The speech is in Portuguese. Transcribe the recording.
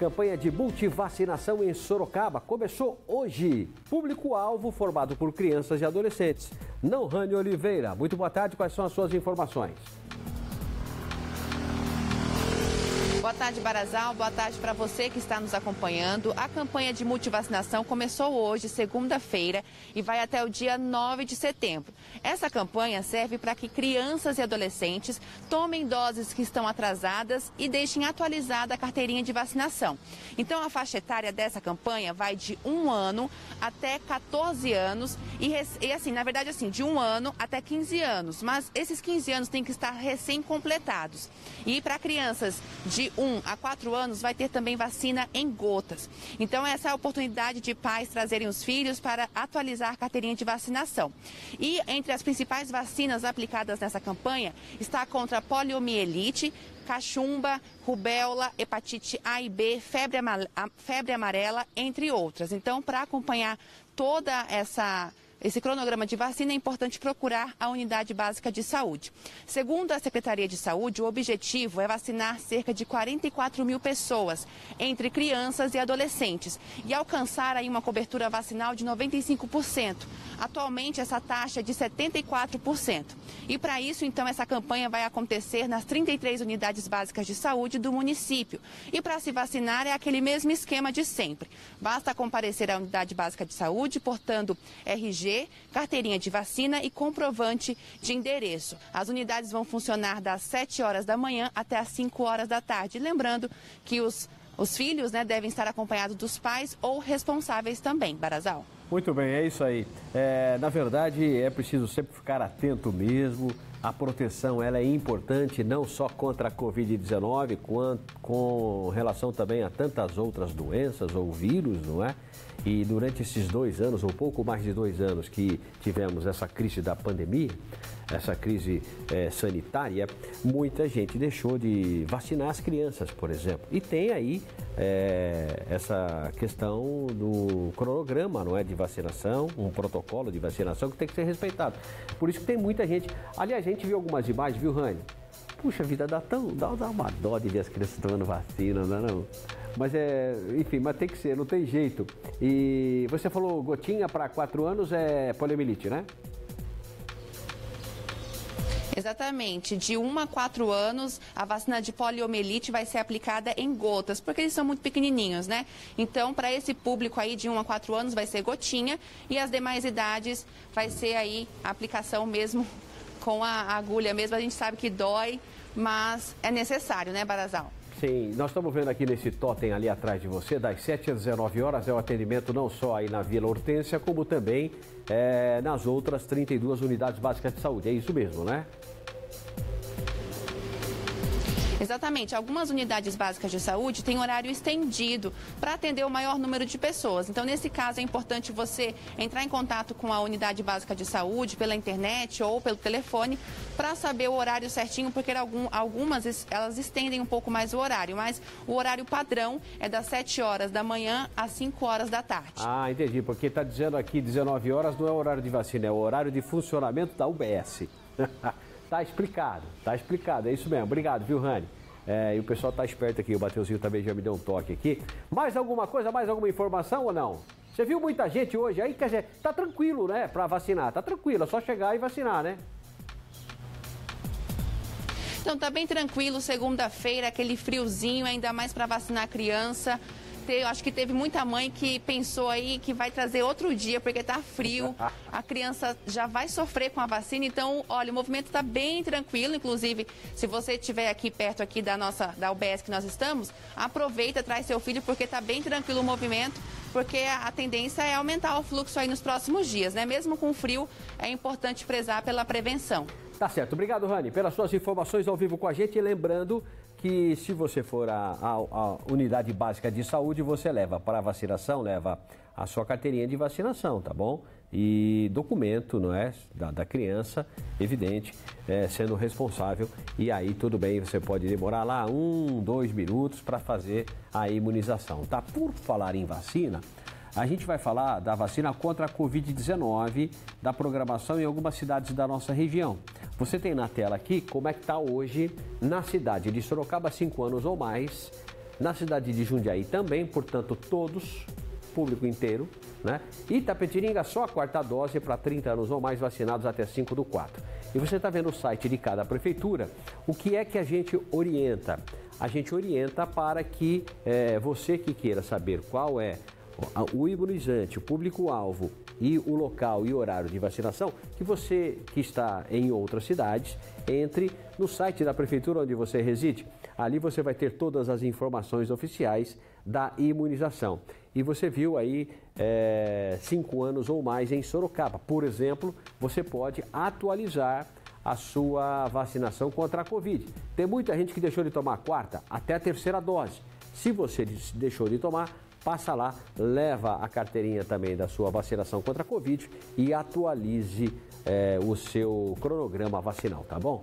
campanha de multivacinação em Sorocaba começou hoje. Público-alvo formado por crianças e adolescentes. Não, Rani Oliveira, muito boa tarde, quais são as suas informações? Boa tarde, Barazal. Boa tarde para você que está nos acompanhando. A campanha de multivacinação começou hoje, segunda-feira, e vai até o dia 9 de setembro. Essa campanha serve para que crianças e adolescentes tomem doses que estão atrasadas e deixem atualizada a carteirinha de vacinação. Então, a faixa etária dessa campanha vai de 1 ano até 14 anos e assim, na verdade, assim, de 1 ano até 15 anos. Mas esses 15 anos têm que estar recém-completados. E para crianças de 1 a 4 anos vai ter também vacina em gotas. Então essa é a oportunidade de pais trazerem os filhos para atualizar a carteirinha de vacinação. E entre as principais vacinas aplicadas nessa campanha está contra a poliomielite, cachumba, rubéola, hepatite A e B, febre amarela, entre outras. Então, para acompanhar toda esse cronograma de vacina, é importante procurar a unidade básica de saúde. Segundo a Secretaria de Saúde, o objetivo é vacinar cerca de 44 mil pessoas, entre crianças e adolescentes, e alcançar aí uma cobertura vacinal de 95%. Atualmente, essa taxa é de 74%. E para isso, então, essa campanha vai acontecer nas 33 unidades básicas de saúde do município. E para se vacinar é aquele mesmo esquema de sempre. Basta comparecer à unidade básica de saúde, portando RG, carteirinha de vacina e comprovante de endereço. As unidades vão funcionar das 7 horas da manhã até as 5 horas da tarde. Lembrando que os filhos, né, devem estar acompanhados dos pais ou responsáveis também. Barazal. Muito bem, é isso aí. Na verdade, é preciso sempre ficar atento mesmo. A proteção, ela é importante não só contra a Covid-19, quanto com relação também a tantas outras doenças ou vírus, não é? E durante esses 2 anos, ou pouco mais de 2 anos, que tivemos essa crise da pandemia, essa crise sanitária, muita gente deixou de vacinar as crianças, por exemplo. E tem aí essa questão do cronograma, não é, de vacinação, um protocolo de vacinação que tem que ser respeitado. Por isso que tem muita gente... Aliás, a gente viu algumas imagens, viu, Rani? Puxa vida, dá uma dó de ver as crianças tomando vacina, não é não? Mas enfim, mas tem que ser, não tem jeito. E você falou gotinha para 4 anos é poliomielite, né? Exatamente, de 1 a 4 anos a vacina de poliomielite vai ser aplicada em gotas, porque eles são muito pequenininhos, né? Então, para esse público aí de 1 a 4 anos vai ser gotinha e as demais idades vai ser aí a aplicação mesmo com a agulha mesmo. A gente sabe que dói, mas é necessário, né, Barazal? Sim, nós estamos vendo aqui nesse totem ali atrás de você, das 7 às 19 horas, é o atendimento não só aí na Vila Hortência, como também nas outras 32 unidades básicas de saúde. É isso mesmo, né? Exatamente. Algumas unidades básicas de saúde têm horário estendido para atender o maior número de pessoas. Então, nesse caso, é importante você entrar em contato com a unidade básica de saúde pela internet ou pelo telefone para saber o horário certinho, porque algumas elas estendem um pouco mais o horário, mas o horário padrão é das 7 horas da manhã às 5 horas da tarde. Ah, entendi, porque está dizendo aqui 19 horas não é o horário de vacina, é o horário de funcionamento da UBS. Tá explicado, é isso mesmo. Obrigado, viu, Rani? E o pessoal tá esperto aqui, o Mateuzinho também já me deu um toque aqui. Mais alguma coisa, mais alguma informação ou não? Você viu muita gente hoje aí, quer dizer, tá tranquilo, né, pra vacinar, tá tranquilo, é só chegar e vacinar, né? Então tá bem tranquilo, segunda-feira, aquele friozinho, ainda mais pra vacinar a criança. Eu acho que teve muita mãe que pensou aí que vai trazer outro dia, porque tá frio, a criança já vai sofrer com a vacina, então, olha, o movimento tá bem tranquilo, inclusive, se você estiver aqui perto aqui da UBS que nós estamos, aproveita, traz seu filho, porque tá bem tranquilo o movimento, porque a tendência é aumentar o fluxo aí nos próximos dias, né? Mesmo com frio, é importante prezar pela prevenção. Tá certo. Obrigado, Rani, pelas suas informações ao vivo com a gente. E lembrando que se você for à unidade básica de saúde, você leva para a vacinação, leva a sua carteirinha de vacinação, tá bom? E documento, não é? Da criança, evidente, sendo responsável. E aí tudo bem, você pode demorar lá 1, 2 minutos para fazer a imunização, tá? Por falar em vacina... A gente vai falar da vacina contra a Covid-19, da programação em algumas cidades da nossa região. Você tem na tela aqui como é que está hoje na cidade de Sorocaba, 5 anos ou mais, Na cidade de Jundiaí também, portanto, todos, público inteiro, né? Itapetiringa, só a quarta dose para 30 anos ou mais vacinados até 5/4. E você está vendo o site de cada prefeitura, o que é que a gente orienta? A gente orienta para que você que queira saber qual é o imunizante, o público-alvo e o local e horário de vacinação, que você que está em outras cidades, entre no site da prefeitura onde você reside. Ali você vai ter todas as informações oficiais da imunização. E você viu aí 5 anos ou mais em Sorocaba. Por exemplo, você pode atualizar a sua vacinação contra a Covid. Tem muita gente que deixou de tomar a quarta até a 3ª dose. Se você deixou de tomar, passa lá, leva a carteirinha também da sua vacinação contra a Covid e atualize o seu cronograma vacinal, tá bom?